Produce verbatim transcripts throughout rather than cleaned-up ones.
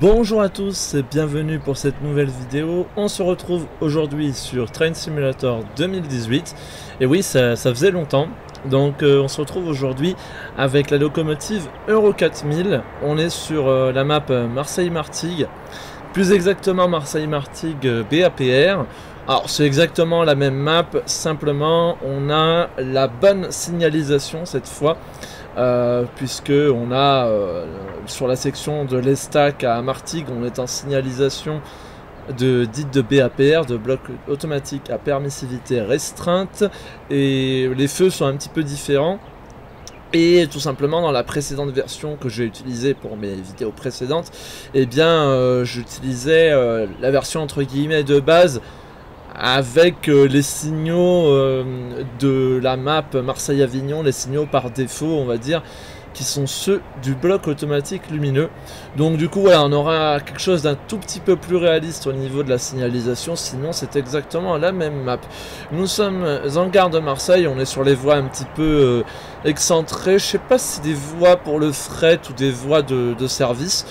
Bonjour à tous et bienvenue pour cette nouvelle vidéo. On se retrouve aujourd'hui sur Train Simulator deux mille dix-huit. Et oui, ça, ça faisait longtemps. Donc euh, on se retrouve aujourd'hui avec la locomotive Euro quatre mille. On est sur euh, la map Marseille-Martigues. Plus exactement Marseille-Martigues B A P R. Alors c'est exactement la même map, simplement on a la bonne signalisation cette fois, euh, puisque on a euh, sur la section de l'Estaque à Martigues, on est en signalisation de, dite de B A P R, de bloc automatique à permissivité restreinte, et les feux sont un petit peu différents. Et tout simplement dans la précédente version que j'ai utilisée pour mes vidéos précédentes, eh bien euh, j'utilisais euh, la version entre guillemets de base avec euh, les signaux euh, de la map Marseille-Avignon, les signaux par défaut on va dire, qui sont ceux du bloc automatique lumineux. Donc du coup voilà, on aura quelque chose d'un tout petit peu plus réaliste au niveau de la signalisation, sinon c'est exactement la même map. Nous sommes en gare de Marseille, on est sur les voies un petit peu euh, excentrées, je sais pas si des voies pour le fret ou des voies de, de service,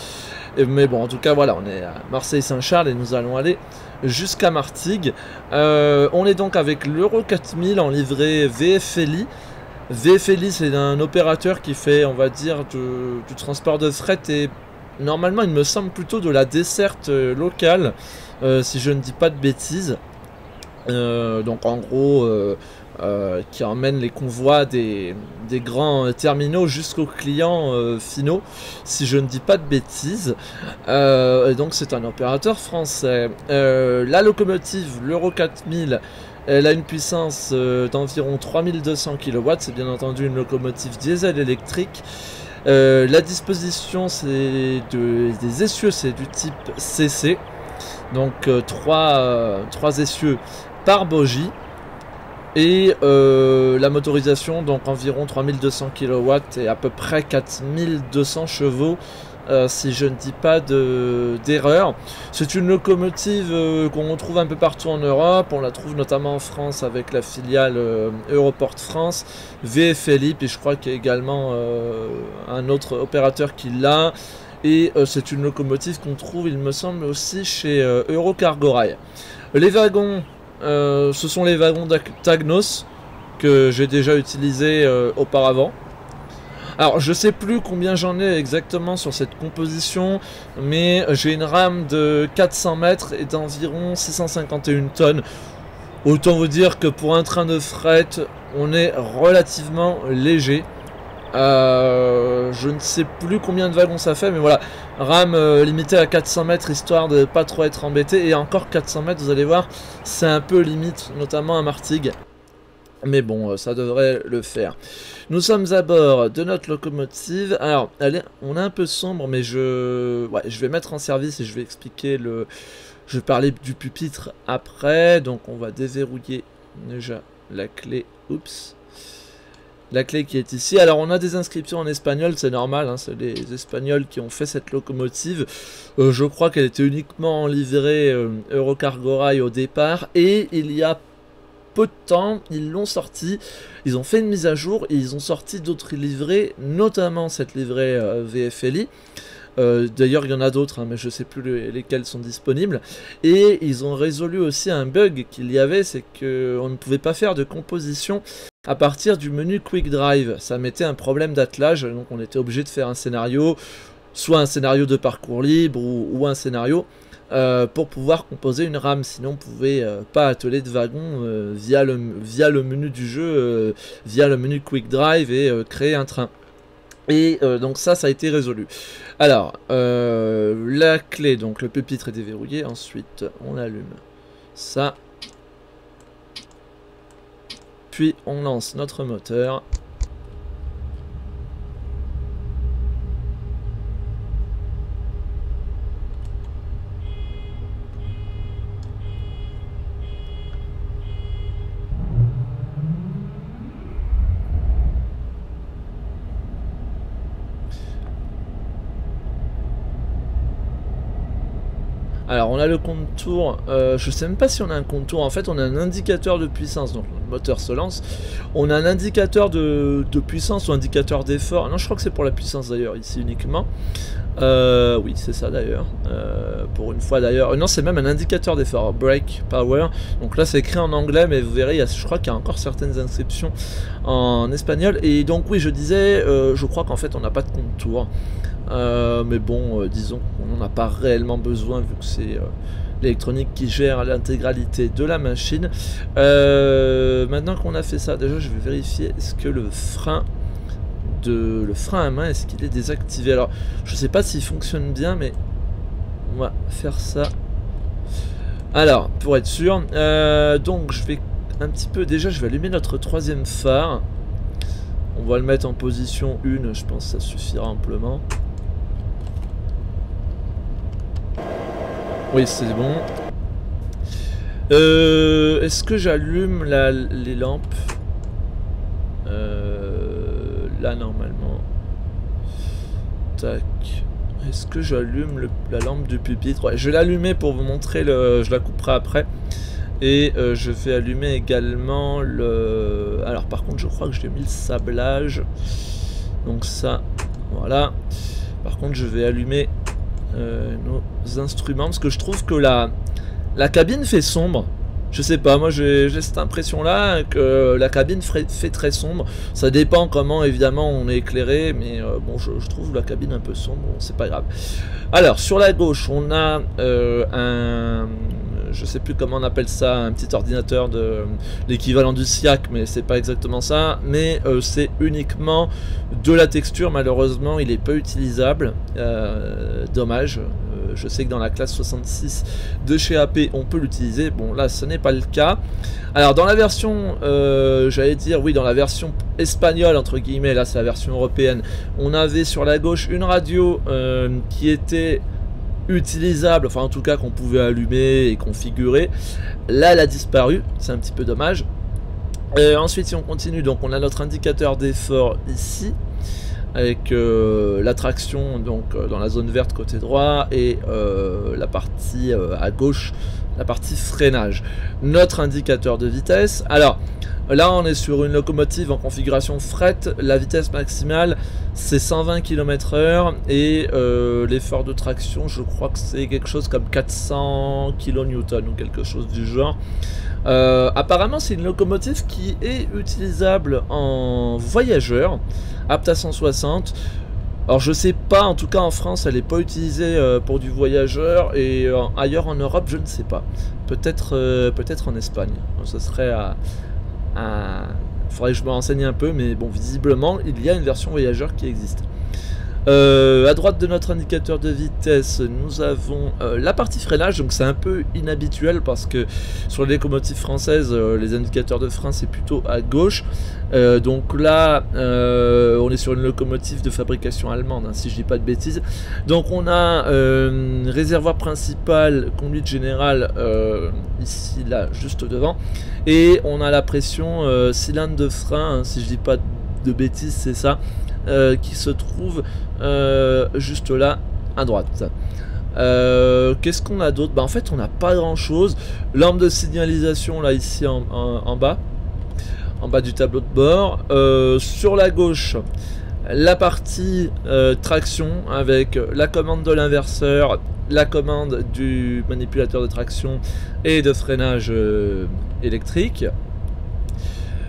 mais bon en tout cas voilà, on est à Marseille-Saint-Charles et nous allons aller jusqu'à Martigues. Euh, on est donc avec l'Euro quatre mille en livrée V F L I. V F L I, c'est un opérateur qui fait, on va dire, du, du transport de fret et normalement, il me semble plutôt de la desserte locale, euh, si je ne dis pas de bêtises. Euh, donc, en gros, euh, euh, qui emmène les convois des, des grands terminaux jusqu'aux clients euh, finaux, si je ne dis pas de bêtises. Euh, et donc, c'est un opérateur français. Euh, la locomotive, l'Euro quatre mille... Elle a une puissance euh, d'environ trois mille deux cents kilowatts, c'est bien entendu une locomotive diesel électrique. Euh, la disposition c'est de, des essieux, c'est du type C C, donc euh, trois, euh, trois essieux par bogie. Et euh, la motorisation, donc environ trois mille deux cents kilowatts et à peu près quatre mille deux cents chevaux. Euh, si je ne dis pas d'erreur. De, c'est une locomotive euh, qu'on retrouve un peu partout en Europe, on la trouve notamment en France avec la filiale euh, Europort France, V F L I, puis je crois qu'il y a également euh, un autre opérateur qui l'a, et euh, c'est une locomotive qu'on trouve, il me semble, aussi chez euh, Euro Cargo Rail. Les wagons, euh, ce sont les wagons Tagnoos que j'ai déjà utilisés euh, auparavant. Alors je sais plus combien j'en ai exactement sur cette composition, mais j'ai une rame de quatre cents mètres et d'environ six cent cinquante et une tonnes. Autant vous dire que pour un train de fret, on est relativement léger. Euh, je ne sais plus combien de wagons ça fait, mais voilà, rame euh, limitée à quatre cents mètres histoire de pas trop être embêté. Et encore quatre cents mètres, vous allez voir, c'est un peu limite, notamment à Martigues. Mais bon, ça devrait le faire. Nous sommes à bord de notre locomotive. Alors, elle est, on est un peu sombre, mais je, ouais, je vais mettre en service et je vais expliquer le... Je vais parler du pupitre après. Donc, on va déverrouiller déjà la clé. Oups. La clé qui est ici. Alors, on a des inscriptions en espagnol, c'est normal. Hein, c'est les Espagnols qui ont fait cette locomotive. Euh, je crois qu'elle était uniquement en livrée euh, Euro Cargo Rail au départ. Et il y a peu de temps, ils l'ont sorti, ils ont fait une mise à jour et ils ont sorti d'autres livrées, notamment cette livrée euh, V F L I. Euh, D'ailleurs, il y en a d'autres, hein, mais je sais plus le, lesquelles sont disponibles. Et ils ont résolu aussi un bug qu'il y avait, c'est qu'on ne pouvait pas faire de composition à partir du menu Quick Drive. Ça mettait un problème d'attelage, donc on était obligé de faire un scénario, soit un scénario de parcours libre ou, ou un scénario. Euh, pour pouvoir composer une rame, sinon on pouvait euh, pas atteler de wagon euh, via, le, via le menu du jeu, euh, via le menu Quick Drive et euh, créer un train. Et euh, donc ça, ça a été résolu. Alors, euh, la clé, donc le pupitre est déverrouillé, ensuite on allume ça. Puis on lance notre moteur. Alors on a le contour, euh, je sais même pas si on a un contour, en fait on a un indicateur de puissance, donc le moteur se lance, on a un indicateur de, de puissance ou indicateur d'effort, non je crois que c'est pour la puissance d'ailleurs ici uniquement, euh, oui c'est ça d'ailleurs, euh, pour une fois d'ailleurs, non c'est même un indicateur d'effort, brake power, donc là c'est écrit en anglais mais vous verrez, il y a, je crois qu'il y a encore certaines inscriptions en espagnol, et donc oui je disais, euh, je crois qu'en fait on n'a pas de contour. Euh, mais bon, euh, disons qu'on n'en a pas réellement besoin vu que c'est euh, l'électronique qui gère l'intégralité de la machine. Euh, maintenant qu'on a fait ça, déjà je vais vérifier est-ce que le frein de le frein à main est-ce qu'il est désactivé. Alors je sais pas s'il fonctionne bien, mais on va faire ça. Alors pour être sûr, euh, donc je vais un petit peu déjà je vais allumer notre troisième phare. On va le mettre en position une, je pense que ça suffira amplement. Oui, c'est bon. Euh, Est-ce que j'allume les lampes euh, là, normalement. Tac. Est-ce que j'allume la lampe du pupitre? Ouais, je vais l'allumer pour vous montrer, le, je la couperai après. Et euh, je vais allumer également le... Alors par contre, je crois que j'ai mis le sablage. Donc ça, voilà. Par contre, je vais allumer Euh, nos instruments, parce que je trouve que la, la cabine fait sombre. Je sais pas, moi j'ai cette impression là que la cabine fait, fait très sombre. Ça dépend comment évidemment on est éclairé, mais euh, bon je, je trouve la cabine un peu sombre, bon, c'est pas grave. Alors sur la gauche on a euh, un... je sais plus comment on appelle ça, un petit ordinateur de l'équivalent du S I A C, mais c'est pas exactement ça, mais euh, c'est uniquement de la texture, malheureusement il est peu utilisable, euh, dommage, euh, je sais que dans la classe soixante-six de chez A P on peut l'utiliser, bon là ce n'est pas le cas. Alors dans la version, euh, j'allais dire oui dans la version espagnole entre guillemets, là c'est la version européenne, on avait sur la gauche une radio euh, qui était utilisable, enfin en tout cas qu'on pouvait allumer et configurer. Là elle a disparu, c'est un petit peu dommage. Et ensuite si on continue, donc on a notre indicateur d'effort ici avec euh, la traction donc dans la zone verte côté droit et euh, la partie euh, à gauche, la partie freinage. Notre indicateur de vitesse, alors là on est sur une locomotive en configuration fret, la vitesse maximale c'est cent vingt kilomètres heure et euh, l'effort de traction je crois que c'est quelque chose comme quatre cents kilonewtons ou quelque chose du genre. Euh, apparemment c'est une locomotive qui est utilisable en voyageur, apte à cent soixante. Alors je sais pas, en tout cas en France elle n'est pas utilisée euh, pour du voyageur et euh, ailleurs en Europe je ne sais pas. Peut-être euh, peut-être en Espagne, donc, ce serait à... Ah, faudrait que je me renseigne un peu, mais bon, visiblement, il y a une version voyageur qui existe. Euh, à droite de notre indicateur de vitesse, nous avons euh, la partie freinage, donc c'est un peu inhabituel parce que sur les locomotives françaises, euh, les indicateurs de frein, c'est plutôt à gauche. Euh, donc là, euh, on est sur une locomotive de fabrication allemande, hein, si je dis pas de bêtises. Donc on a euh, réservoir principal, conduite générale, euh, ici, là, juste devant. Et on a la pression euh, cylindre de frein, hein, si je dis pas de bêtises, c'est ça. Euh, qui se trouve euh, juste là à droite. Euh, Qu'est-ce qu'on a d'autre? Bah, en fait on n'a pas grand chose. Lampe de signalisation là ici en, en, en bas, en bas du tableau de bord. Euh, sur la gauche, la partie euh, traction avec la commande de l'inverseur, la commande du manipulateur de traction et de freinage euh, électrique.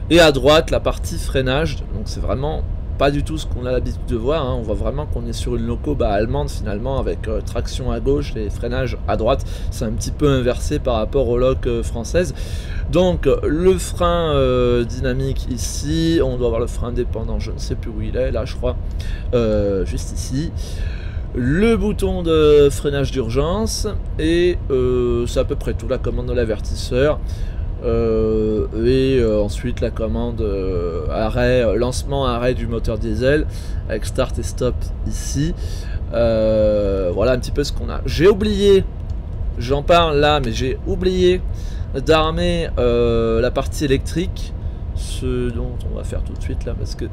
Et à droite la partie freinage, donc c'est vraiment pas du tout ce qu'on a l'habitude de voir, hein. On voit vraiment qu'on est sur une loco bah, allemande finalement avec euh, traction à gauche et freinage à droite, c'est un petit peu inversé par rapport aux locs euh, françaises. Donc le frein euh, dynamique ici, on doit avoir le frein indépendant, je ne sais plus où il est, là je crois, euh, juste ici. Le bouton de freinage d'urgence et euh, c'est à peu près tout, la commande de l'avertisseur. Euh, et euh, ensuite la commande euh, arrêt, euh, lancement arrêt du moteur diesel avec start et stop ici. Euh, voilà un petit peu ce qu'on a. J'ai oublié, j'en parle là, mais j'ai oublié d'armer euh, la partie électrique, ce dont on va faire tout de suite là, parce que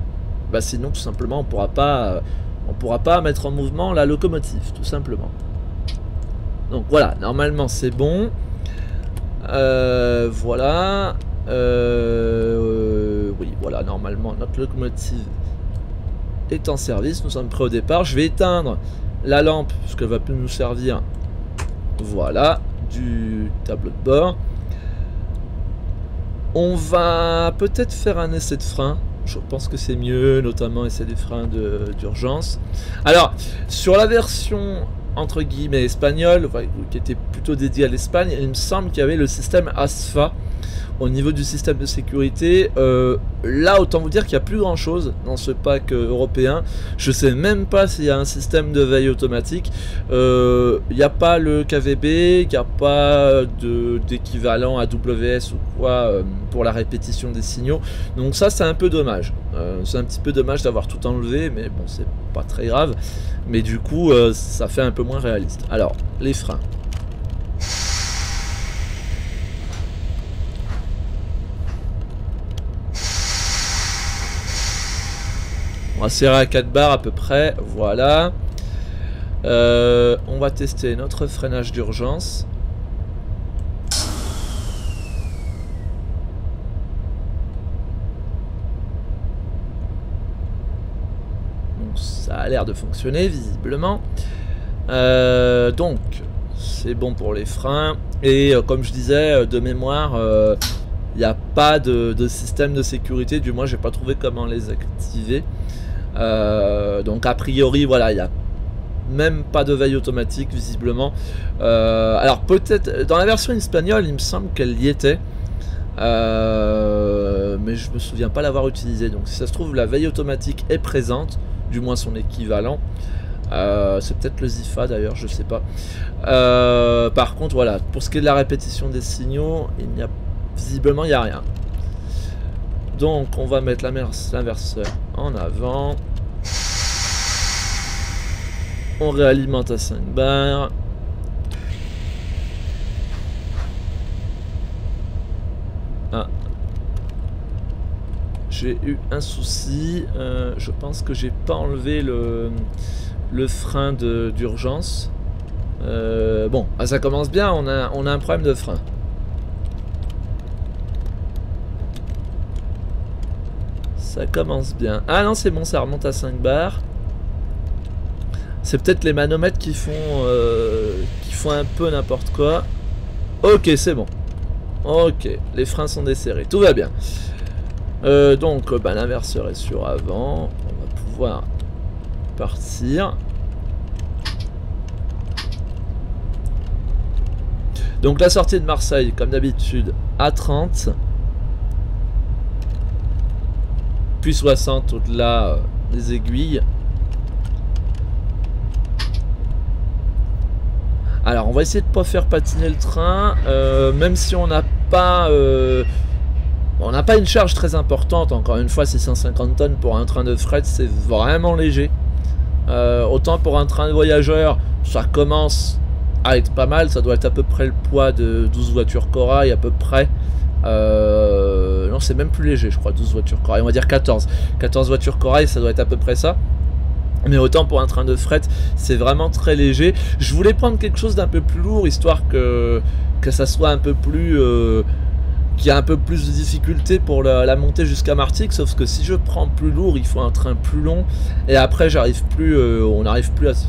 bah, sinon tout simplement on pourra pas, on pourra pas mettre en mouvement la locomotive tout simplement. Donc voilà, normalement c'est bon. Euh, voilà. Euh, oui, voilà, normalement notre locomotive est en service. Nous sommes prêts au départ. Je vais éteindre la lampe parce qu'elle va plus nous servir. Voilà, du tableau de bord. On va peut-être faire un essai de frein. Je pense que c'est mieux, notamment essai des freins d'urgence. Alors, sur la version entre guillemets espagnole, qui était plutôt dédiée à l'Espagne, il me semble qu'il y avait le système A S F A au niveau du système de sécurité. Euh, là, autant vous dire qu'il n'y a plus grand chose dans ce pack européen. Je sais même pas s'il y a un système de veille automatique. Euh, il n'y a pas le K V B, il n'y a pas d'équivalent à W S ou quoi euh, pour la répétition des signaux. Donc ça, c'est un peu dommage. Euh, c'est un petit peu dommage d'avoir tout enlevé, mais bon, c'est pas très grave. Mais du coup, euh, ça fait un peu moins réaliste. Alors, les freins. On va serrer à quatre bars à peu près, voilà. Euh, on va tester notre freinage d'urgence. Donc ça a l'air de fonctionner visiblement. Euh, donc c'est bon pour les freins. Et euh, comme je disais, de mémoire... Euh, il n'y a pas de, de système de sécurité, du moins j'ai pas trouvé comment les activer. Euh, donc a priori, voilà, il n'y a même pas de veille automatique visiblement. Euh, alors peut-être, dans la version espagnole, il me semble qu'elle y était. Euh, mais je me souviens pas l'avoir utilisée. Donc si ça se trouve, la veille automatique est présente, du moins son équivalent. Euh, c'est peut-être le Z I F A d'ailleurs, je sais pas. Euh, par contre, voilà, pour ce qui est de la répétition des signaux, il n'y a pas... Visiblement, il n'y a rien. Donc, on va mettre l'inverseur en avant. On réalimente à cinq bars. Ah. J'ai eu un souci. Euh, je pense que j'ai pas enlevé le, le frein d'urgence. Euh, bon, ah, ça commence bien. On a, on a un problème de frein. Ça commence bien. Ah non, c'est bon, ça remonte à cinq bars. C'est peut-être les manomètres qui font euh, qui font un peu n'importe quoi. Ok, c'est bon. Ok, les freins sont desserrés. Tout va bien. Euh, donc, bah, l'inverseur est sur avant. On va pouvoir partir. Donc, la sortie de Marseille, comme d'habitude, à trente. Puis soixante au-delà des aiguilles. Alors on va essayer de pas faire patiner le train, euh, même si on n'a pas euh, on n'a pas une charge très importante. Encore une fois, six cent cinquante tonnes pour un train de fret, c'est vraiment léger. Euh, autant pour un train de voyageurs, ça commence à être pas mal. Ça doit être à peu près le poids de douze voitures corail à peu près. Euh, non, c'est même plus léger, je crois. douze voitures corail, on va dire quatorze. quatorze voitures corail, ça doit être à peu près ça. Mais autant pour un train de fret, c'est vraiment très léger. Je voulais prendre quelque chose d'un peu plus lourd, histoire que, que ça soit un peu plus... Euh, qu'il y a un peu plus de difficulté pour la, la montée jusqu'à Martigues. Sauf que si je prends plus lourd, il faut un train plus long. Et après, j'arrive plus, euh, on n'arrive plus à se,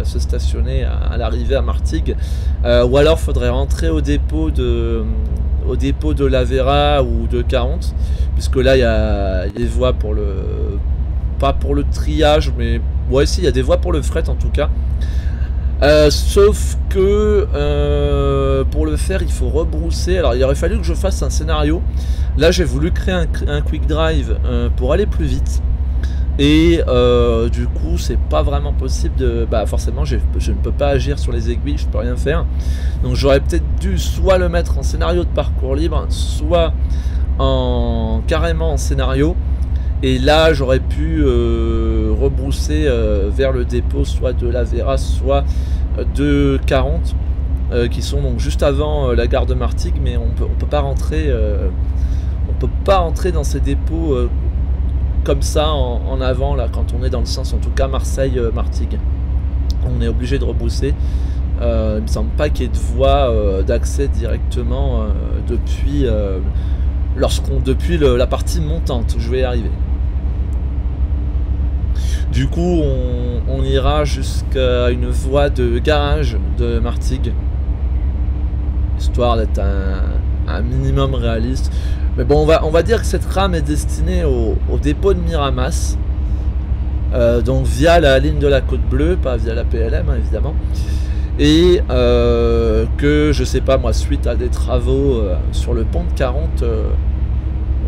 à se stationner à, à l'arrivée à Martigues. Euh, ou alors, faudrait rentrer au dépôt de... au dépôt de Lavéra ou de quarante, puisque là il y a des voies pour le, pas pour le triage, mais ouais, si, il y a des voies pour le fret en tout cas. Euh, sauf que euh, pour le faire, il faut rebrousser. Alors il aurait fallu que je fasse un scénario. Là j'ai voulu créer un, un quick drive euh, pour aller plus vite. Et euh, du coup, c'est pas vraiment possible de... Bah forcément, je ne peux pas agir sur les aiguilles, je peux rien faire. Donc j'aurais peut-être dû soit le mettre en scénario de parcours libre, soit en carrément en scénario. Et là, j'aurais pu euh, rebrousser euh, vers le dépôt, soit de la Vera, soit de quarante, euh, qui sont donc juste avant euh, la gare de Martigues. Mais on peut, on peut pas rentrer, euh, on peut pas rentrer dans ces dépôts... Euh, comme ça en, en avant là, quand on est dans le sens en tout cas Marseille-Martigues, on est obligé de rebousser. Euh, il ne me semble pas qu'il y ait de voie euh, d'accès directement euh, depuis, euh, lorsqu'on, depuis le, la partie montante. Je vais y arriver. Du coup, on, on ira jusqu'à une voie de garage de Martigues, histoire d'être un, un minimum réaliste. Mais bon, on va, on va dire que cette rame est destinée au, au dépôt de Miramas, euh, donc via la ligne de la Côte-Bleue, pas via la P L M, hein, évidemment. Et euh, que, je sais pas moi, suite à des travaux euh, sur le pont de quarante, euh,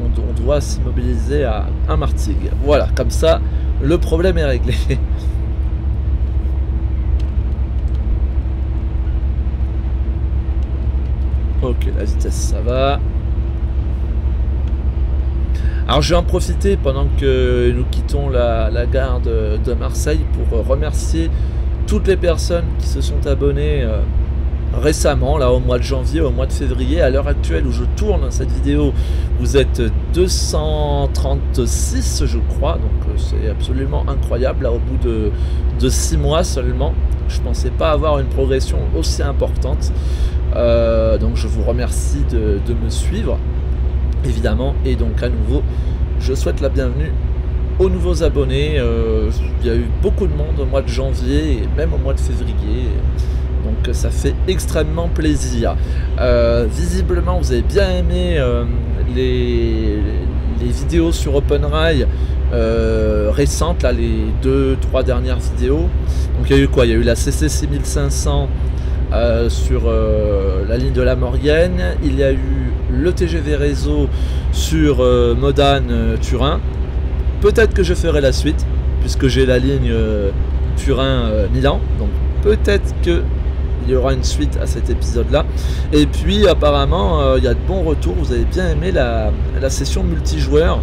on, on doit s'immobiliser à, à Martigues. Voilà, comme ça, le problème est réglé. Ok, la vitesse, ça va. Alors je vais en profiter pendant que nous quittons la, la gare de, de Marseille pour remercier toutes les personnes qui se sont abonnées euh, récemment, là au mois de janvier, au mois de février. À l'heure actuelle où je tourne cette vidéo, vous êtes deux cent trente-six je crois, donc euh, c'est absolument incroyable, là au bout de, de six mois seulement. Je pensais pas avoir une progression aussi importante, euh, donc je vous remercie de, de me suivre évidemment. Et donc à nouveau, je souhaite la bienvenue aux nouveaux abonnés. Euh, il y a eu beaucoup de monde au mois de janvier et même au mois de février, donc ça fait extrêmement plaisir. Euh, visiblement vous avez bien aimé euh, les, les vidéos sur OpenRail euh, récentes, là, les deux trois dernières vidéos. Donc il y a eu quoi, il y a eu la C C six mille cinq cents euh, sur euh, la ligne de la Maurienne, il y a eu le T G V réseau sur euh, Modane euh, Turin. Peut-être que je ferai la suite, puisque j'ai la ligne euh, Turin-Milan. Euh, donc peut-être qu'il y aura une suite à cet épisode-là. Et puis apparemment, il euh, y a de bons retours. Vous avez bien aimé la, la session multijoueur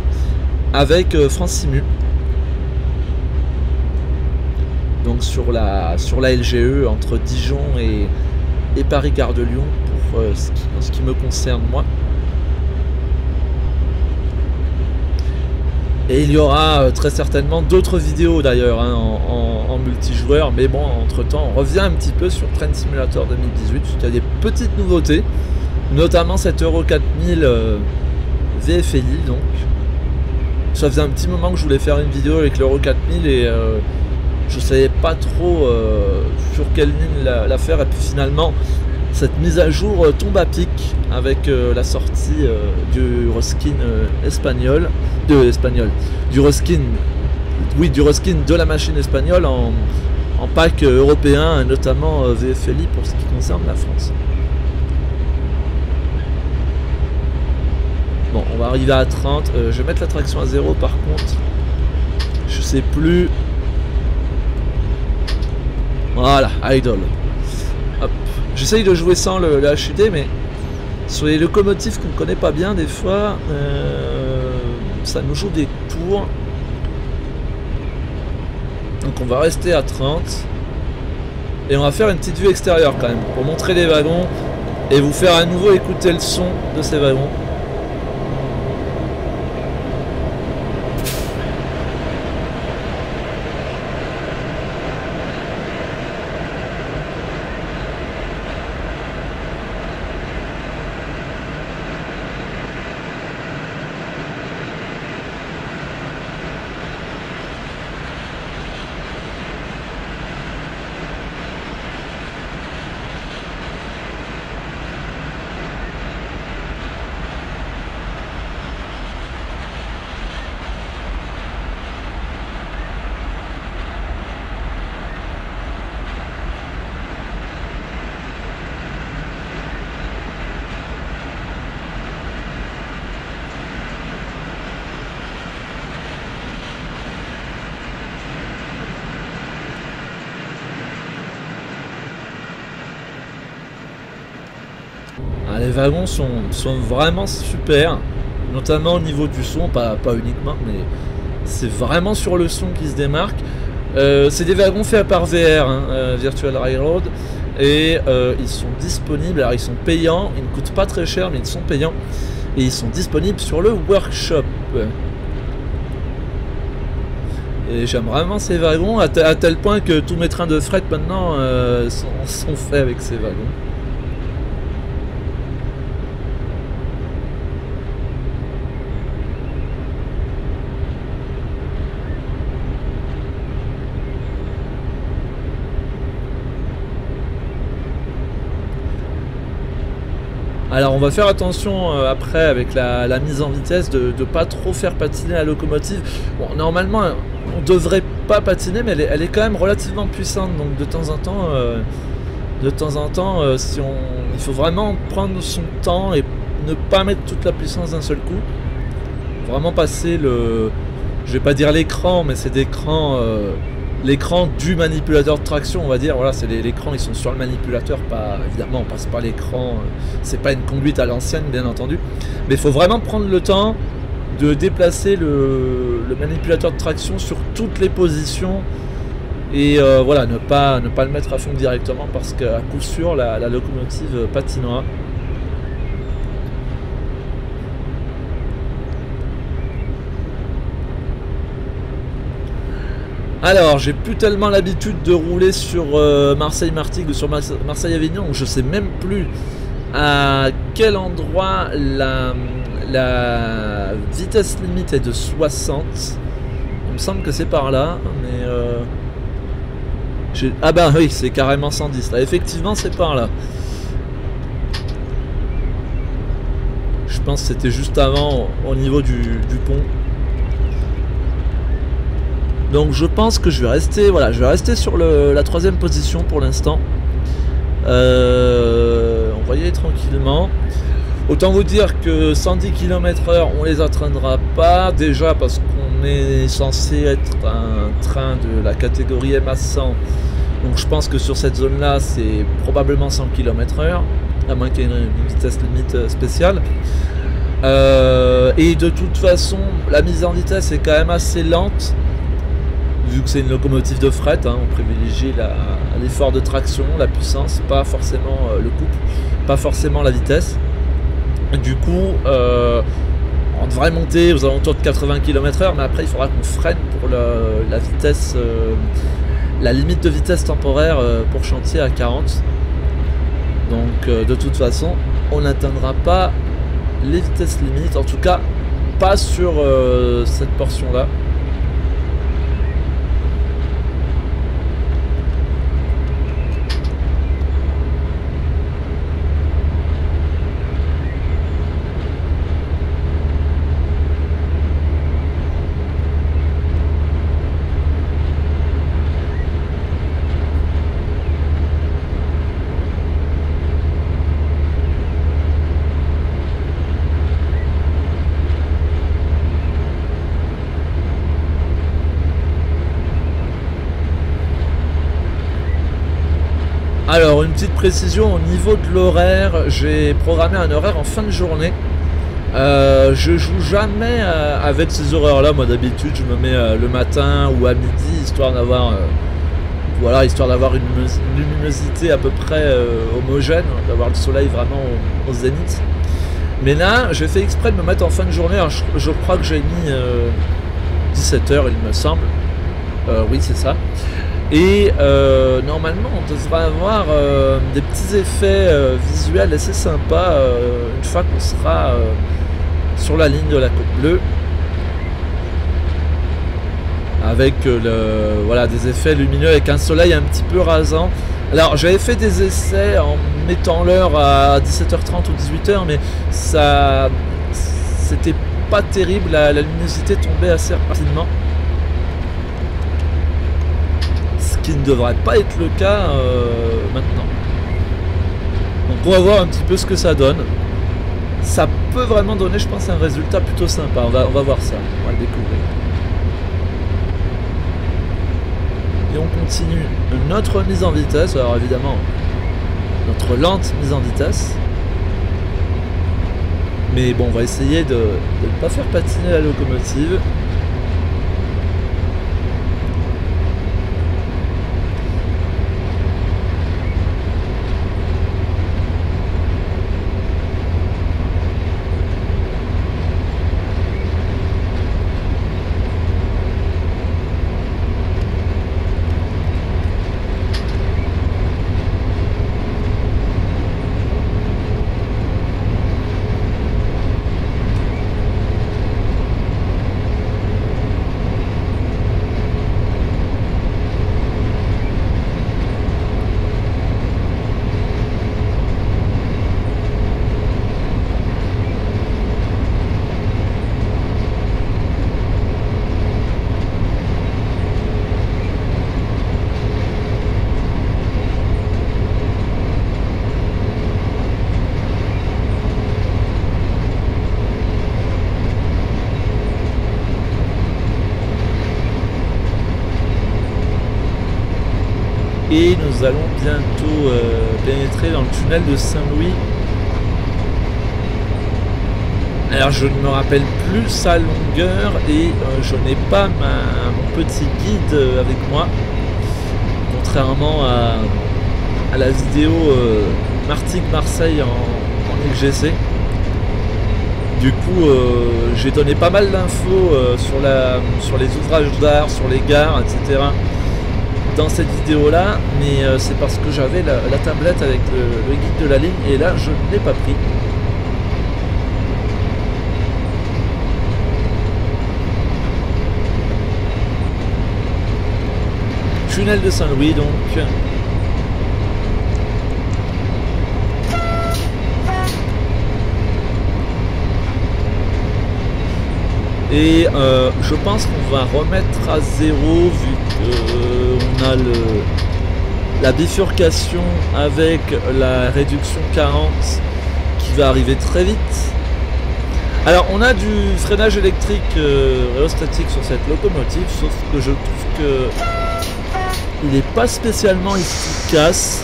avec euh, Franc Simu. Donc sur la, sur la L G E entre Dijon et, et Paris-Gare de Lyon, pour euh, ce, qui, ce qui me concerne moi. Et il y aura très certainement d'autres vidéos d'ailleurs hein, en, en, en multijoueur. Mais bon, entre temps, on revient un petit peu sur Train Simulator deux mille dix-huit. Il y a des petites nouveautés, notamment cette Euro quatre mille euh, V F L I. Donc, ça faisait un petit moment que je voulais faire une vidéo avec l'Euro quatre mille et euh, je ne savais pas trop euh, sur quelle ligne la, la faire. Et puis finalement, cette mise à jour euh, tombe à pic avec euh, la sortie euh, du reskin euh, espagnol, de espagnol, du reskin, oui, du reskin de la machine espagnole en, en pack euh, européen, et notamment euh, V F L I pour ce qui concerne la France. Bon, on va arriver à trente. Euh, je vais mettre la traction à zéro. Par contre, je sais plus. Voilà, idle. J'essaye de jouer sans le, le H U D, mais sur les locomotives qu'on ne connaît pas bien, des fois, euh, ça nous joue des tours. Donc on va rester à trente. Et on va faire une petite vue extérieure quand même, pour montrer les wagons et vous faire à nouveau écouter le son de ces wagons. Les wagons sont, sont vraiment super, notamment au niveau du son, pas, pas uniquement, mais c'est vraiment sur le son qui se démarque. Euh, c'est des wagons faits par V R, hein, euh, Virtual Railroad, et euh, ils sont disponibles. Alors ils sont payants, ils ne coûtent pas très cher, mais ils sont payants, et ils sont disponibles sur le Workshop. Et j'aime vraiment ces wagons, à, à tel point que tous mes trains de fret maintenant euh, sont, sont faits avec ces wagons. Alors on va faire attention euh, après avec la, la mise en vitesse de ne pas trop faire patiner la locomotive. Bon, normalement on ne devrait pas patiner, mais elle est, elle est quand même relativement puissante, donc de temps en temps, euh, de temps en temps euh, si on, il faut vraiment prendre son temps et ne pas mettre toute la puissance d'un seul coup. Vraiment passer le, je vais pas dire l'écran, mais c'est des crans, euh, l'écran du manipulateur de traction, on va dire. Voilà, c'est les, les crans, ils sont sur le manipulateur, pas évidemment on passe pas l'écran, c'est pas une conduite à l'ancienne bien entendu, mais il faut vraiment prendre le temps de déplacer le, le manipulateur de traction sur toutes les positions et euh, voilà, ne pas ne pas le mettre à fond directement parce qu'à coup sûr la, la locomotive patinera. Alors, j'ai plus tellement l'habitude de rouler sur euh, Marseille-Martigues ou sur Marseille-Avignon, donc je sais même plus à quel endroit la, la vitesse limite est de soixante. Il me semble que c'est par là, mais... Euh, ah bah oui, c'est carrément cent dix, là. Effectivement, c'est par là. Je pense que c'était juste avant, au niveau du, du pont. Donc je pense que je vais rester, voilà, je vais rester sur le, la troisième position pour l'instant. Euh, on va y aller tranquillement. Autant vous dire que cent dix kilomètres heure, on les atteindra pas. Déjà parce qu'on est censé être un train de la catégorie M A cent. Donc je pense que sur cette zone-là, c'est probablement cent kilomètres heure. À moins qu'il y ait une vitesse limite spéciale. Euh, et de toute façon, la mise en vitesse est quand même assez lente. Vu que c'est une locomotive de fret, hein, on privilégie l'effort de traction, la puissance, pas forcément euh, le couple, pas forcément la vitesse. Du coup, euh, on devrait monter aux alentours de quatre-vingts kilomètres heure, mais après il faudra qu'on freine pour le, la vitesse, euh, la limite de vitesse temporaire euh, pour chantier à quarante. Donc euh, de toute façon, on n'atteindra pas les vitesses limites, en tout cas pas sur euh, cette portion-là. Alors une petite précision au niveau de l'horaire, j'ai programmé un horaire en fin de journée. Euh, je joue jamais euh, avec ces horaires là, moi d'habitude je me mets euh, le matin ou à midi, histoire d'avoir euh, voilà, histoire d'avoir une luminosité à peu près euh, homogène, d'avoir le soleil vraiment au, au zénith. Mais là j'ai fait exprès de me mettre en fin de journée. Alors, je, je crois que j'ai mis euh, dix-sept heures il me semble, euh, oui c'est ça. Et euh, normalement on devrait avoir euh, des petits effets euh, visuels assez sympas euh, une fois qu'on sera euh, sur la ligne de la Côte-Bleue, avec euh, le, voilà, des effets lumineux, avec un soleil un petit peu rasant. Alors j'avais fait des essais en mettant l'heure à dix-sept heures trente ou dix-huit heures, mais ça c'était pas terrible, la, la luminosité tombait assez rapidement. Qui ne devrait pas être le cas euh, maintenant. Donc on va voir un petit peu ce que ça donne. Ça peut vraiment donner, je pense, un résultat plutôt sympa. On va, on va voir ça, on va le découvrir. Et on continue notre mise en vitesse. Alors évidemment, notre lente mise en vitesse. Mais bon, on va essayer de, de ne pas faire patiner la locomotive. bientôt euh, pénétrer dans le tunnel de Saint-Louis. Alors je ne me rappelle plus sa longueur et euh, je n'ai pas ma, mon petit guide euh, avec moi, contrairement à, à la vidéo euh, Martigues-Marseille en, en L G C. Du coup euh, j'ai donné pas mal d'infos euh, sur, sur les ouvrages d'art, sur les gares, et cetera dans cette vidéo là, mais euh, c'est parce que j'avais la, la tablette avec le, le guide de la ligne et là je ne l'ai pas pris. Tunnel de Saint-Louis donc. Et euh, je pense qu'on va remettre à zéro vu qu'on a le, la bifurcation avec la réduction quarante qui va arriver très vite. Alors on a du freinage électrique euh, rhéostatique sur cette locomotive, sauf que je trouve que il n'est pas spécialement efficace.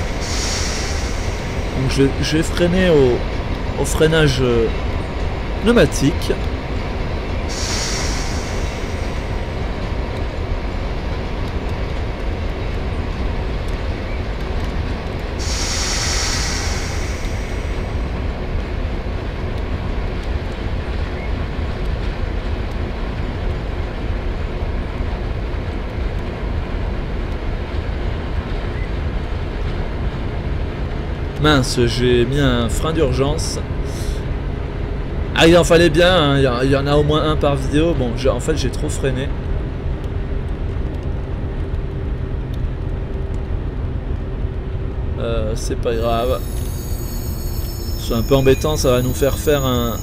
Donc j'ai freiné au, au freinage euh, pneumatique. Mince, j'ai mis un frein d'urgence. Ah, il en fallait bien, hein. Il y en a au moins un par vidéo. Bon, en fait, j'ai trop freiné. Euh, c'est pas grave. C'est un peu embêtant, ça va nous faire faire un,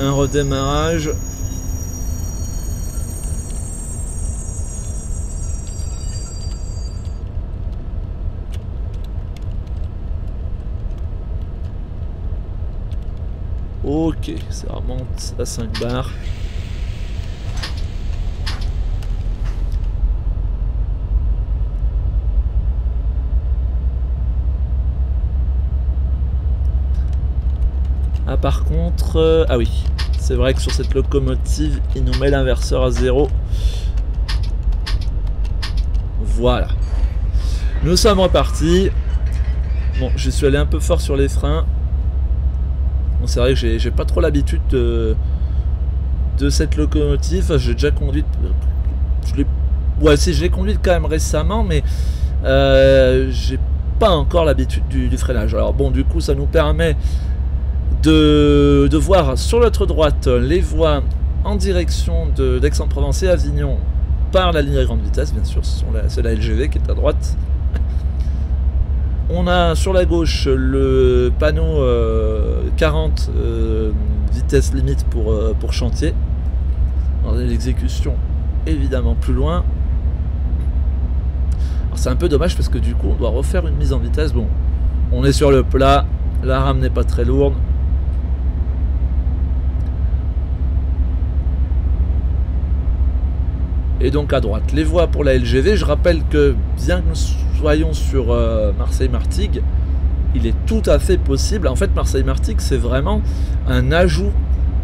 un redémarrage. Ok, ça remonte à cinq bars. Ah par contre... Euh, ah oui, c'est vrai que sur cette locomotive, il nous met l'inverseur à zéro. Voilà. Nous sommes repartis. Bon, je suis allé un peu fort sur les freins. Bon, c'est vrai que j'ai pas trop l'habitude de, de cette locomotive. J'ai déjà conduite. Je ouais, si je l'ai conduite quand même récemment, mais euh, j'ai pas encore l'habitude du, du freinage. Alors, bon, du coup, ça nous permet de, de voir sur notre droite les voies en direction d'Aix-en-Provence et Avignon par la ligne à grande vitesse, bien sûr. C'est la, la L G V qui est à droite. On a sur la gauche le panneau euh, quarante euh, vitesse limite pour, euh, pour chantier. L'exécution évidemment plus loin. C'est un peu dommage parce que du coup on doit refaire une mise en vitesse. Bon, on est sur le plat, la rame n'est pas très lourde. Et donc à droite, les voies pour la L G V. Je rappelle que bien que nous soyons sur euh, Marseille-Martigues, il est tout à fait possible. En fait, Marseille-Martigues, c'est vraiment un ajout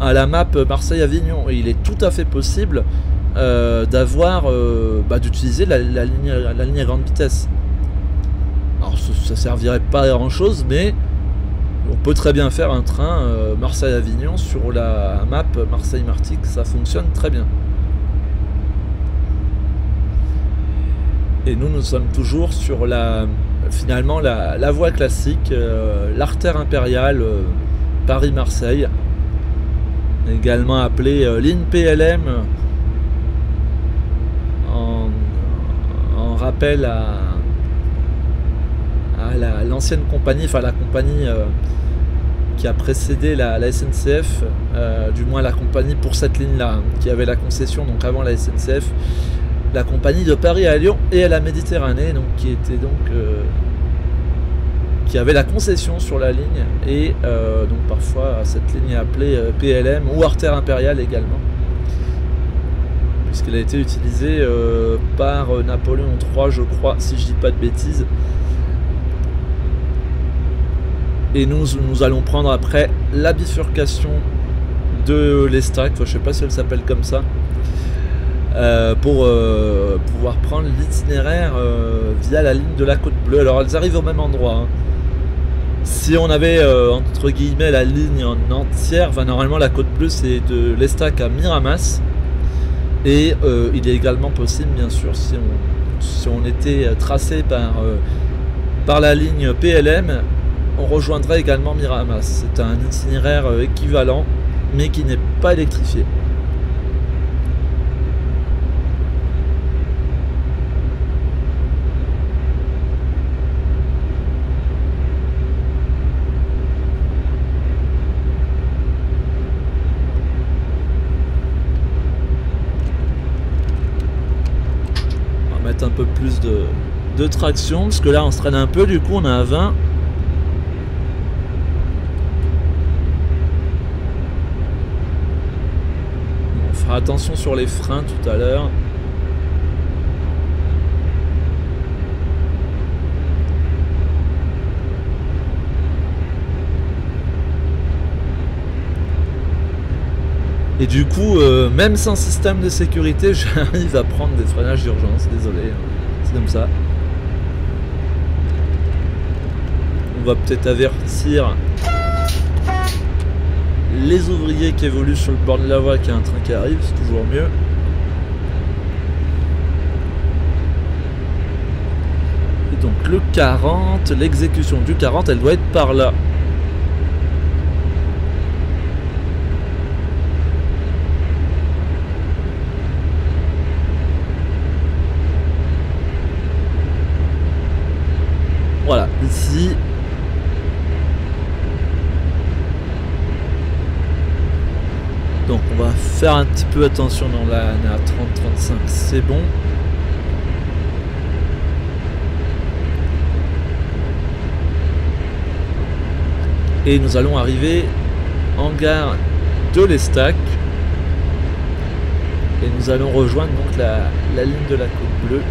à la map Marseille-Avignon. Et il est tout à fait possible euh, d'avoir, euh, bah, d'utiliser la, la, ligne, la ligne à grande vitesse. Alors, ça ne servirait pas à grand-chose, mais on peut très bien faire un train euh, Marseille-Avignon sur la map Marseille-Martigues. Ça fonctionne très bien. Et nous, nous sommes toujours sur la, finalement, la, la voie classique, euh, l'artère impériale euh, Paris-Marseille, également appelée euh, ligne P L M, en, en rappel à, à l'ancienne la, compagnie, enfin la compagnie euh, qui a précédé la, la S N C F, euh, du moins la compagnie pour cette ligne-là, qui avait la concession donc avant la S N C F. La compagnie de Paris à Lyon et à la Méditerranée, donc qui était donc euh, qui avait la concession sur la ligne et euh, donc parfois cette ligne est appelée euh, P L M ou artère impériale également, puisqu'elle a été utilisée euh, par Napoléon trois, je crois, si je dis pas de bêtises, Et nous, nous allons prendre après la bifurcation de l'Estaque, je ne sais pas si elle s'appelle comme ça, euh, pour euh, pouvoir prendre l'itinéraire euh, via la ligne de la Côte-Bleue. Alors elles arrivent au même endroit. Hein. Si on avait euh, entre guillemets la ligne en entière, ben, normalement la Côte-Bleue c'est de l'Estaque à Miramas. Et euh, il est également possible, bien sûr, si on, si on était tracé par, euh, par la ligne P L M, on rejoindrait également Miramas. C'est un itinéraire euh, équivalent, mais qui n'est pas électrifié. Un peu plus de, de traction parce que là on se traîne un peu, du coup on a un vingt. On fera attention sur les freins tout à l'heure. Et du coup, euh, même sans système de sécurité, j'arrive à prendre des freinages d'urgence. Désolé, c'est comme ça. On va peut-être avertir les ouvriers qui évoluent sur le bord de la voie qu'il y a un train qui arrive, c'est toujours mieux. Et donc le quarante, l'exécution du quarante, elle doit être par là. Voilà, ici. Donc on va faire un petit peu attention dans la, la trente trente-cinq, c'est bon. Et nous allons arriver en gare de l'Estaque. Et nous allons rejoindre donc la, la ligne de la Côte-Bleue.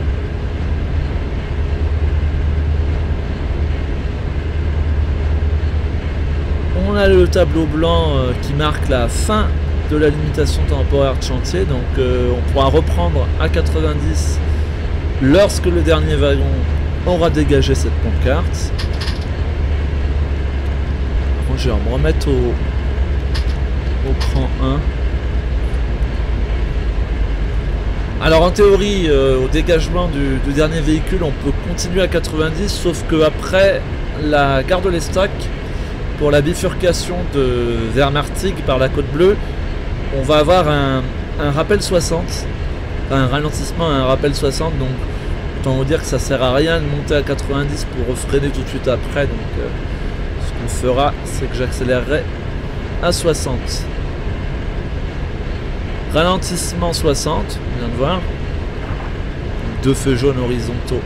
On a le tableau blanc euh, qui marque la fin de la limitation temporaire de chantier, donc euh, on pourra reprendre à quatre-vingt-dix lorsque le dernier wagon aura dégagé cette pancarte. Bon, je vais me remettre au, au cran un. Alors en théorie, euh, au dégagement du, du dernier véhicule, on peut continuer à quatre-vingt-dix, sauf que après la gare de l'Estaque, pour la bifurcation de vers Martigues par la Côte-Bleue, on va avoir un, un rappel soixante, un ralentissement à un rappel soixante, donc autant vous dire que ça sert à rien de monter à quatre-vingt-dix pour freiner tout de suite après, donc euh, ce qu'on fera c'est que j'accélérerai à soixante. Ralentissement soixante, on vient de voir, deux feux jaunes horizontaux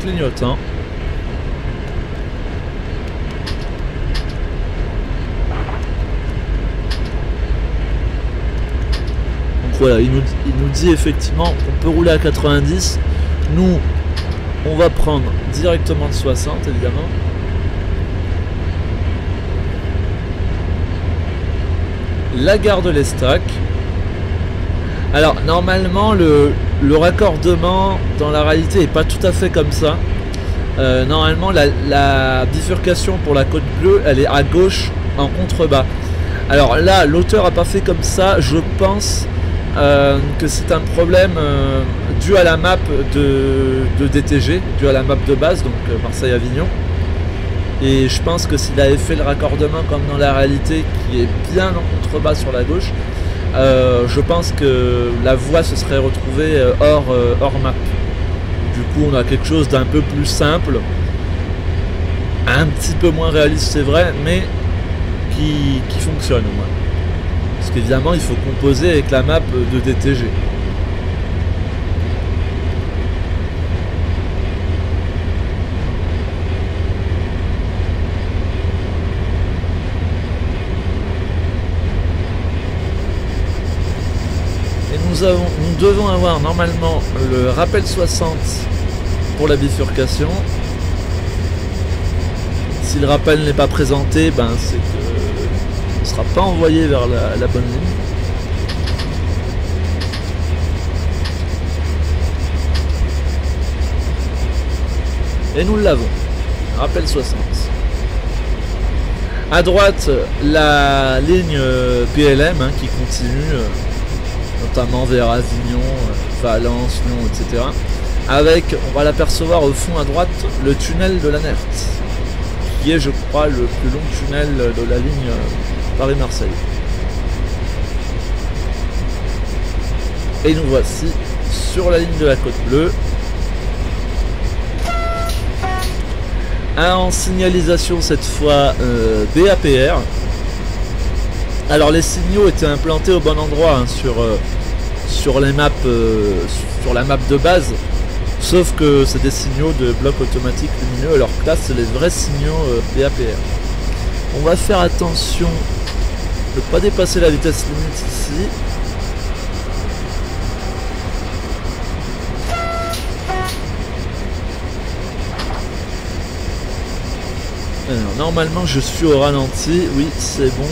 clignotants. Voilà, il nous, il nous dit effectivement qu'on peut rouler à quatre-vingt-dix. Nous, on va prendre directement de soixante, évidemment. La gare de l'Estaque. Alors, normalement, le, le raccordement dans la réalité n'est pas tout à fait comme ça. Euh, normalement, la, la bifurcation pour la Côte-Bleue, elle est à gauche, en contrebas. Alors là, l'auteur n'a pas fait comme ça, je pense... Euh, que c'est un problème euh, dû à la map de, de D T G, dû à la map de base, donc euh, Marseille-Avignon. Et je pense que s'il avait fait le raccordement comme dans la réalité, qui est bien en contrebas sur la gauche, euh, je pense que la voie se serait retrouvée euh, hors, euh, hors map. Du coup, on a quelque chose d'un peu plus simple, un petit peu moins réaliste, c'est vrai, mais qui, qui fonctionne au moins. Parce qu'évidemment, il faut composer avec la map de D T G. Et nous, avons, nous devons avoir normalement le rappel soixante pour la bifurcation. si le rappel n'est pas présenté, ben c'est qu'on ne sera pas envoyé vers la, la bonne ligne. Et nous l'avons. Rappel soixante. À droite, la ligne P L M hein, qui continue, euh, notamment vers Avignon, euh, Valence, Lyon, et cetera. Avec, on va l'apercevoir au fond à droite, le tunnel de la Nerthe, qui est, je crois, le plus long tunnel de la ligne euh, Paris-Marseille. Et nous voici sur la ligne de la Côte-Bleue. En signalisation cette fois euh, B A P R. Alors les signaux étaient implantés au bon endroit hein, sur, euh, sur les maps euh, sur la map de base, sauf que c'est des signaux de bloc automatique lumineux, alors que là c'est les vrais signaux euh, B A P R. On va faire attention de ne pas dépasser la vitesse limite ici. Alors, normalement je suis au ralenti, oui c'est bon.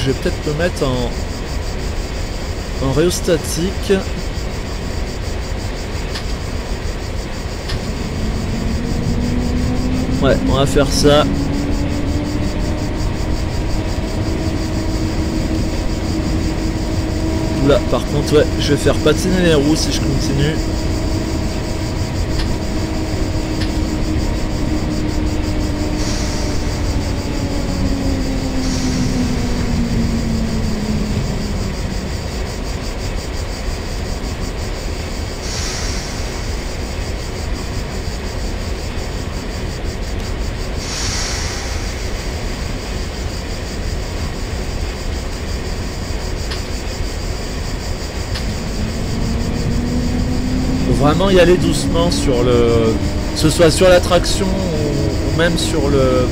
Je vais peut-être me mettre en, en rhéostatique. Ouais, on va faire ça. Là, par contre, ouais, je vais faire patiner les roues si je continue. Vraiment y aller doucement sur le, que ce soit sur la traction ou même sur le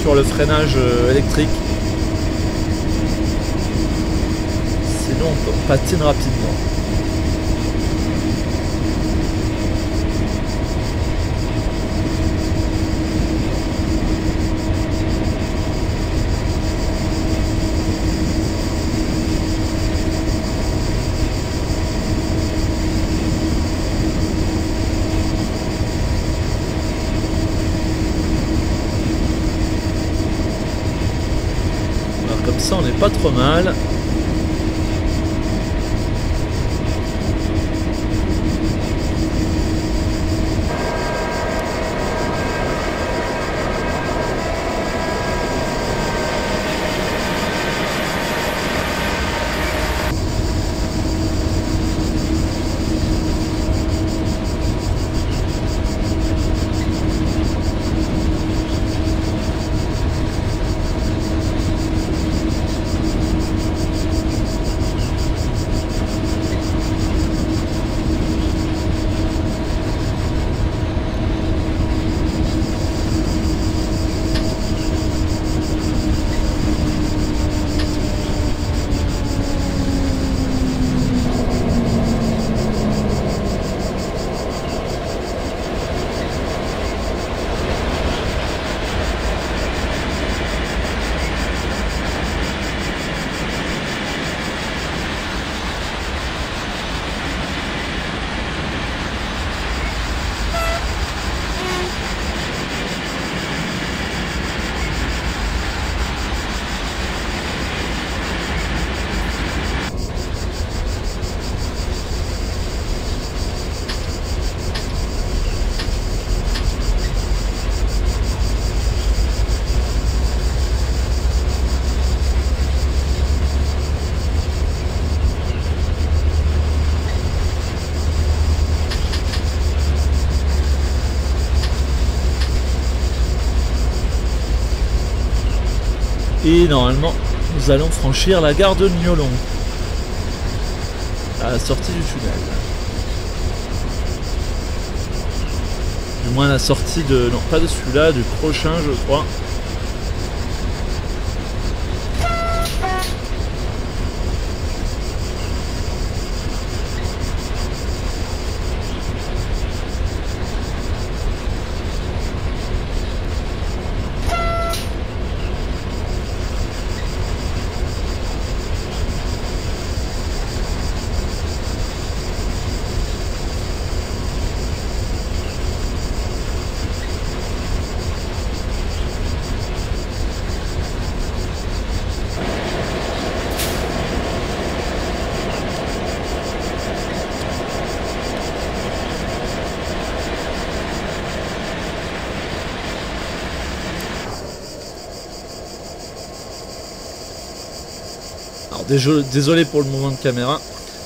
sur le freinage électrique, sinon on patine rapidement. Ça on n'est pas trop mal. Et normalement, nous allons franchir la gare de Niolon à la sortie du tunnel. Du moins la sortie de... non, pas de celui-là, du prochain je crois. Désolé pour le mouvement de caméra.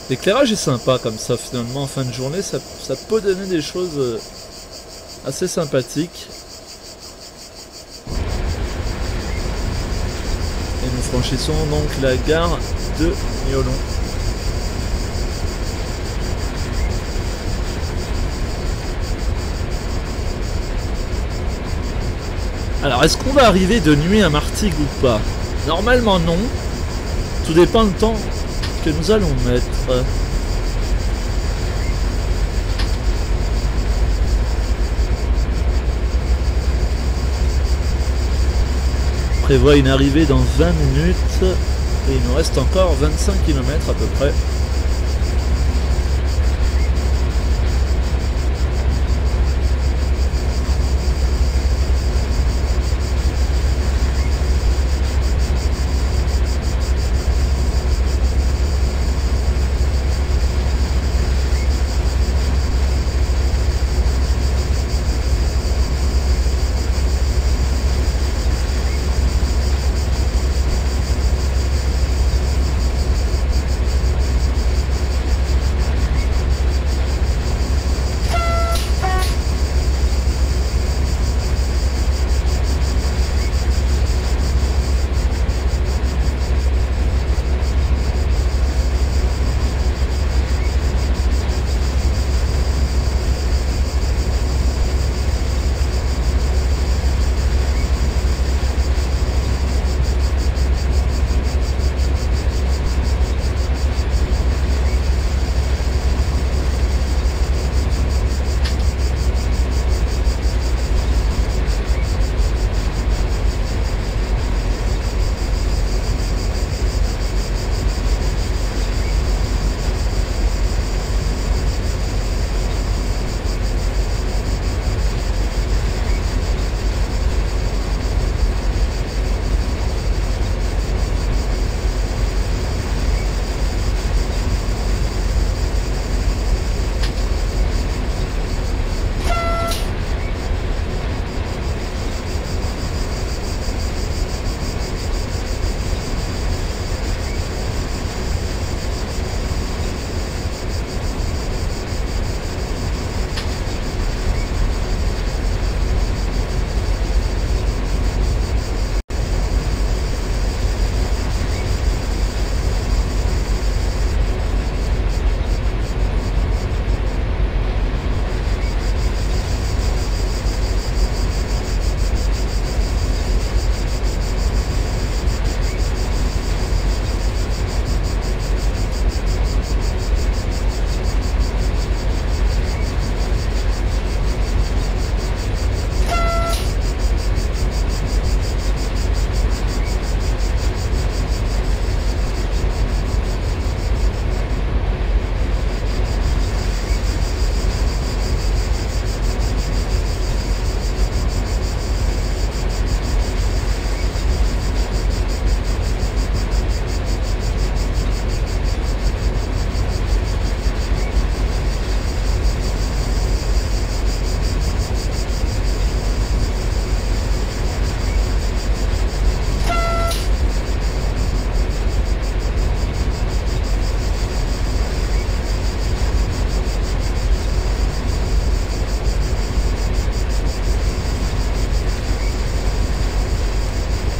L'éclairage est sympa comme ça, finalement, en fin de journée, ça, ça peut donner des choses assez sympathiques. Et nous franchissons donc la gare de Niolon. Alors, est-ce qu'on va arriver de nuit à Martigues ou pas? Normalement, non. Tout dépend du temps que nous allons mettre. On prévoit une arrivée dans vingt minutes et il nous reste encore vingt-cinq kilomètres à peu près.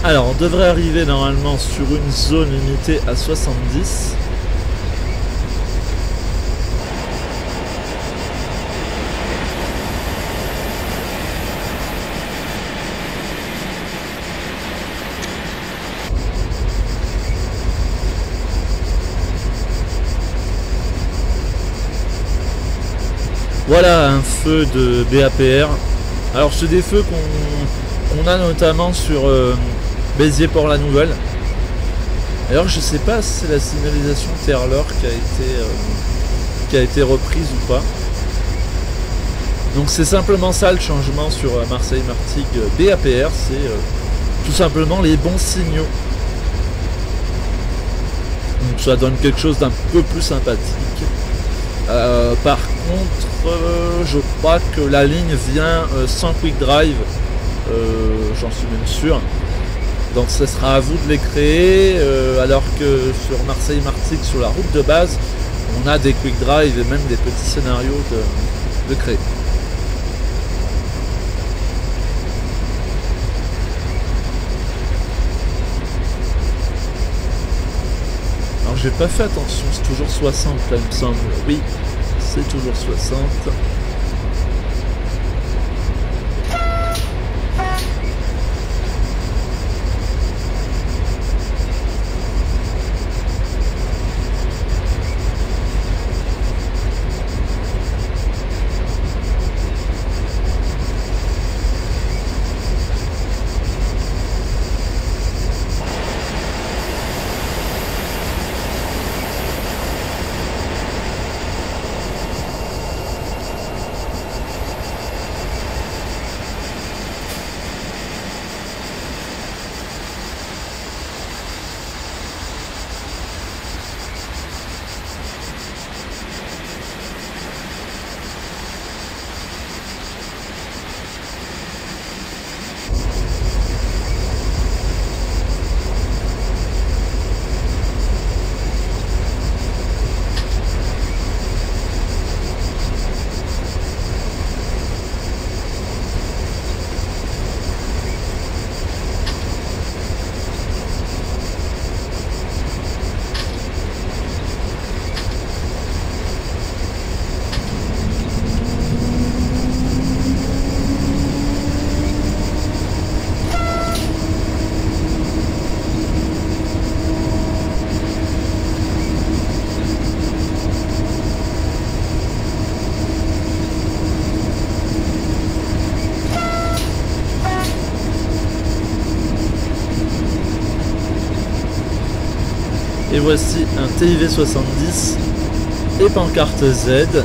Alors on devrait arriver normalement sur une zone limitée à soixante-dix. Voilà un feu de B A P R. Alors c'est des feux qu'on qu'on a notamment sur... Euh, Béziers pour la nouvelle. Alors je sais pas si c'est la signalisation Terleur qui a été euh, qui a été reprise ou pas. Donc c'est simplement ça le changement sur Marseille-Martigues B A P R, c'est euh, tout simplement les bons signaux. Donc ça donne quelque chose d'un peu plus sympathique. Euh, par contre, euh, je crois que la ligne vient euh, sans quick drive, euh, j'en suis même sûr. Donc ce sera à vous de les créer, euh, alors que sur Marseille-Martigues, sur la route de base, on a des quick drive et même des petits scénarios de, de créer. Alors j'ai pas fait attention, c'est toujours soixante là il me semble, oui, c'est toujours soixante. Et voici un T I V soixante-dix et pancarte Z. Donc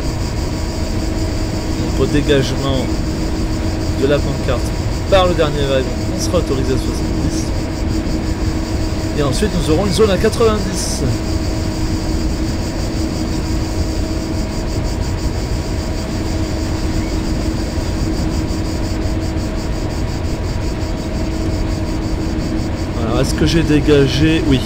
au dégagement de la pancarte par le dernier wagon, on sera autorisé à soixante-dix. Et ensuite nous aurons une zone à quatre-vingt-dix. Alors est-ce que j'ai dégagé? Oui.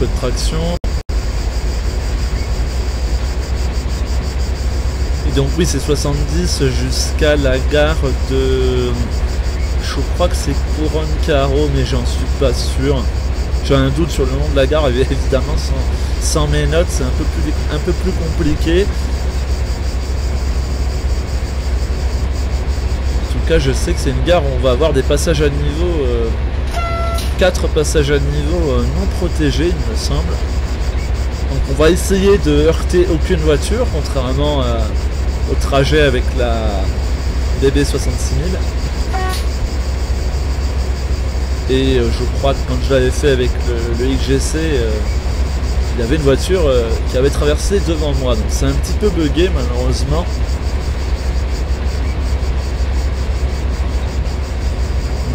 De traction. Et donc oui, c'est soixante-dix jusqu'à la gare de, je crois que c'est Couronne Carreau, mais j'en suis pas sûr, j'ai un doute sur le nom de la gare, évidemment sans, sans mes notes c'est un peu plus un peu plus compliqué. En tout cas je sais que c'est une gare où on va avoir des passages à niveau, euh, quatre passages à niveau non protégés il me semble. Donc on va essayer de heurter aucune voiture, contrairement à, au trajet avec la B B soixante-six mille. Et je crois que quand je l'avais fait avec le, le I G C, euh, il y avait une voiture euh, qui avait traversé devant moi. Donc c'est un petit peu bugué malheureusement.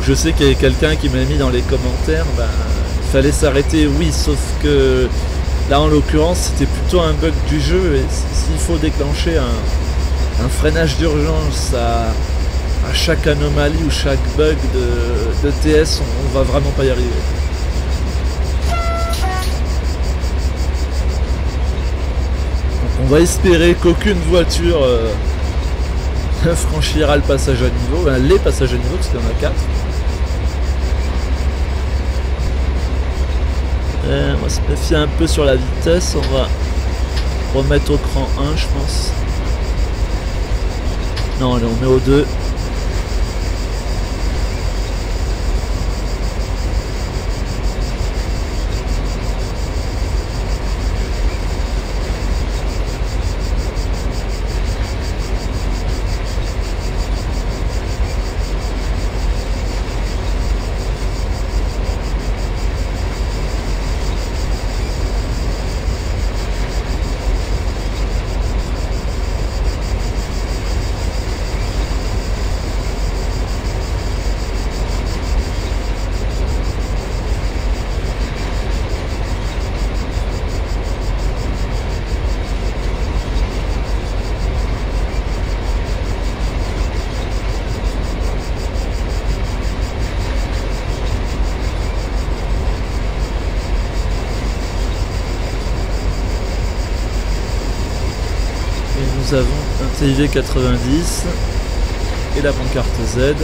Je sais qu'il y a quelqu'un qui m'a mis dans les commentaires, ben, il fallait s'arrêter, oui, sauf que là en l'occurrence c'était plutôt un bug du jeu, et s'il faut déclencher un, un freinage d'urgence à, à chaque anomalie ou chaque bug de, de T S, on, on va vraiment pas y arriver. Donc on va espérer qu'aucune voiture euh, franchira le passage à niveau, ben, les passages à niveau, parce qu'il y en a quatre. Euh, on va se méfier un peu sur la vitesse, on va remettre au cran un je pense. Non, allez, on met au deux. nous avons un T G quatre-vingt-dix et la pancarte Z.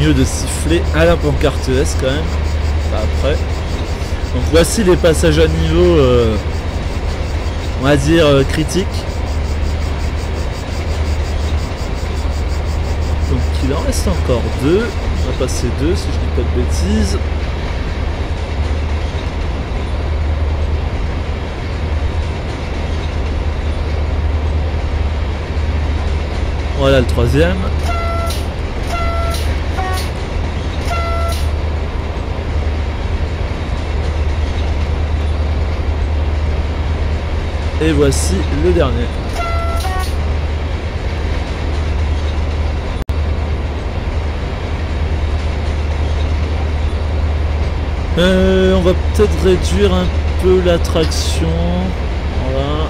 Mieux de siffler à la pancarte S quand même, bah après. Donc voici les passages à niveau euh, on va dire euh, critiques. Donc il en reste encore deux, on va passer deux si je dis pas de bêtises. Voilà le troisième. Et voici le dernier. Euh, on va peut-être réduire un peu la traction. Voilà.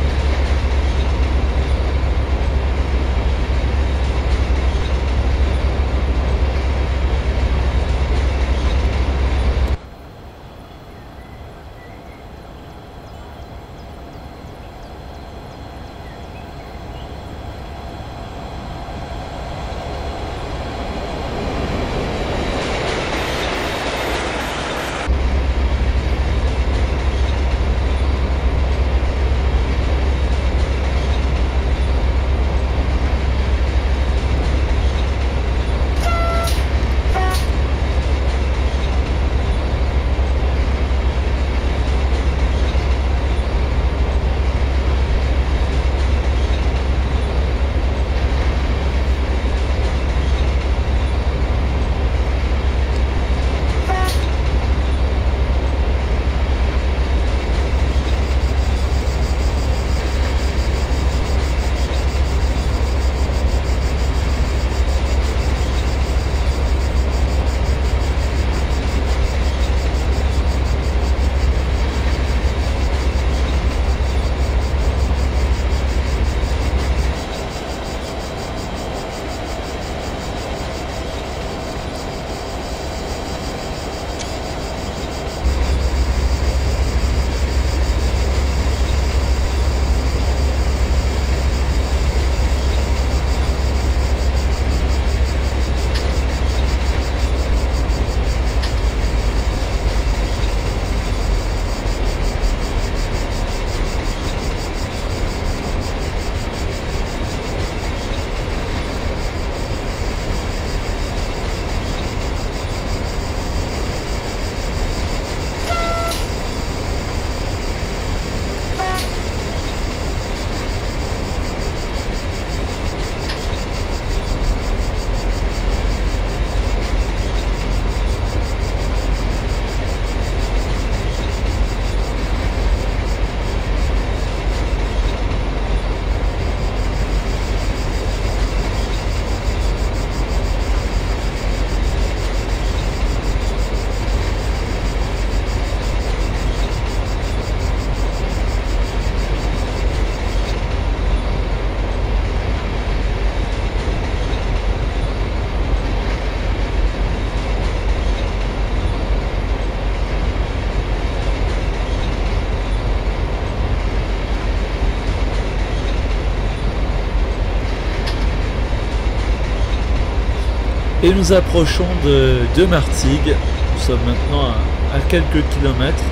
Et nous approchons de, de Martigues. Nous sommes maintenant à, à quelques kilomètres.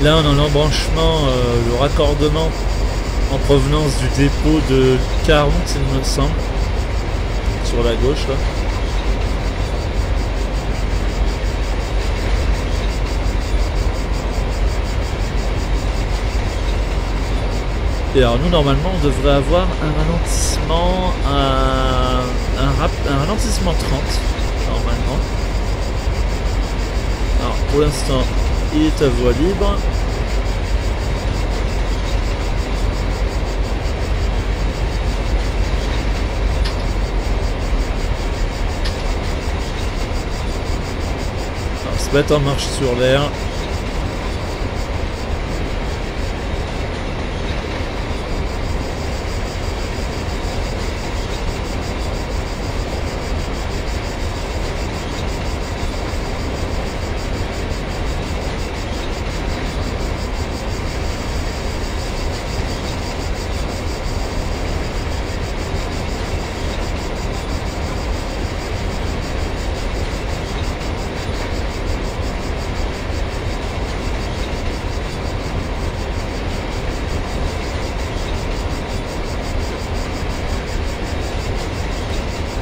Là on a l'embranchement, euh, le raccordement en provenance du dépôt de quarante, il me semble, sur la gauche là. Et alors nous normalement on devrait avoir un ralentissement, à, un, rap, un ralentissement trente normalement. Alors pour l'instant il est à voie libre. On se met en marche sur l'air.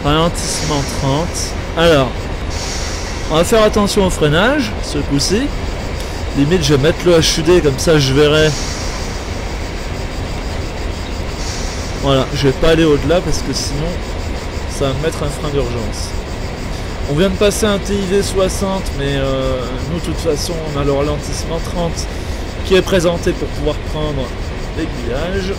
Ralentissement trente. Alors, on va faire attention au freinage, ce coup-ci. Limite, je vais mettre le H U D, comme ça je verrai. Voilà, je vais pas aller au-delà parce que sinon, ça va me mettre un frein d'urgence. On vient de passer un T I V soixante, mais euh, nous de toute façon on a le ralentissement trente qui est présenté pour pouvoir prendre l'aiguillage.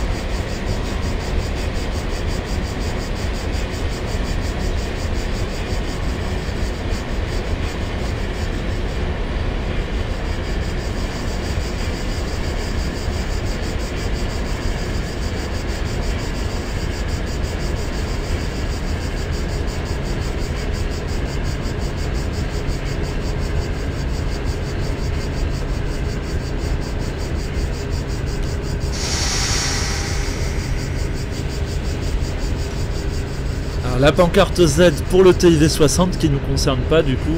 La pancarte Z pour le T I V soixante qui ne nous concerne pas du coup.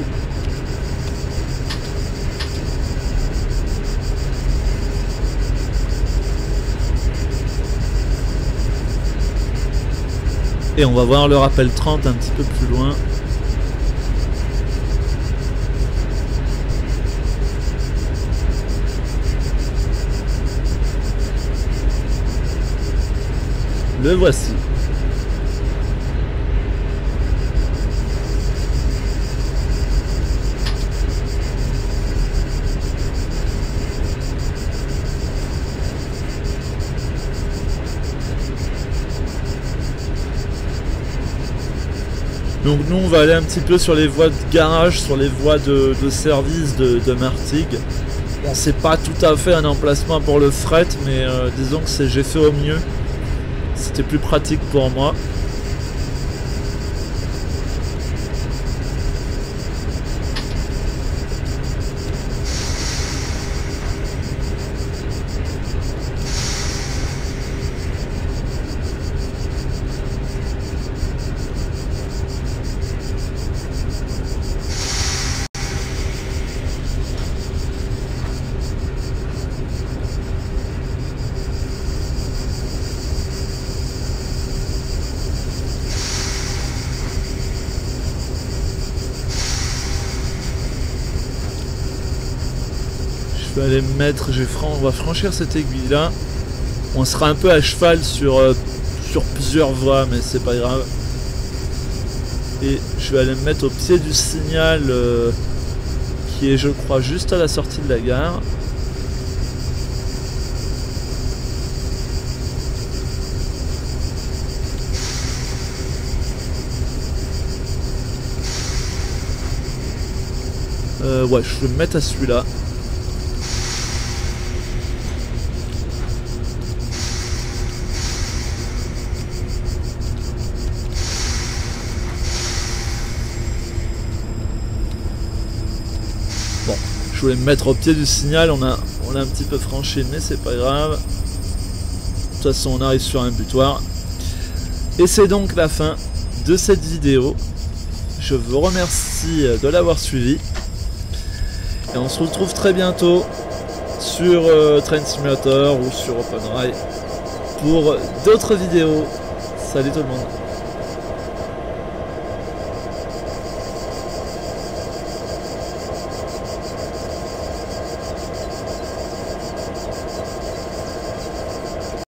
Et on va voir le rappel trente un petit peu plus loin. Le voici. Donc nous on va aller un petit peu sur les voies de garage, sur les voies de, de service de, de Martigues. Bon, c'est pas tout à fait un emplacement pour le fret, mais euh, disons que j'ai fait au mieux. C'était plus pratique pour moi. Les mettre, j'ai fran on va franchir cette aiguille là. On sera un peu à cheval sur, euh, sur plusieurs voies, mais c'est pas grave. Et je vais aller me mettre au pied du signal euh, qui est, je crois, juste à la sortie de la gare. Euh, ouais, je vais me mettre à celui-là. Je voulais me mettre au pied du signal, on a, on a un petit peu franchi, mais c'est pas grave. De toute façon, on arrive sur un butoir. Et c'est donc la fin de cette vidéo. Je vous remercie de l'avoir suivi. Et on se retrouve très bientôt sur euh, Train Simulator ou sur OpenRail pour d'autres vidéos. Salut tout le monde!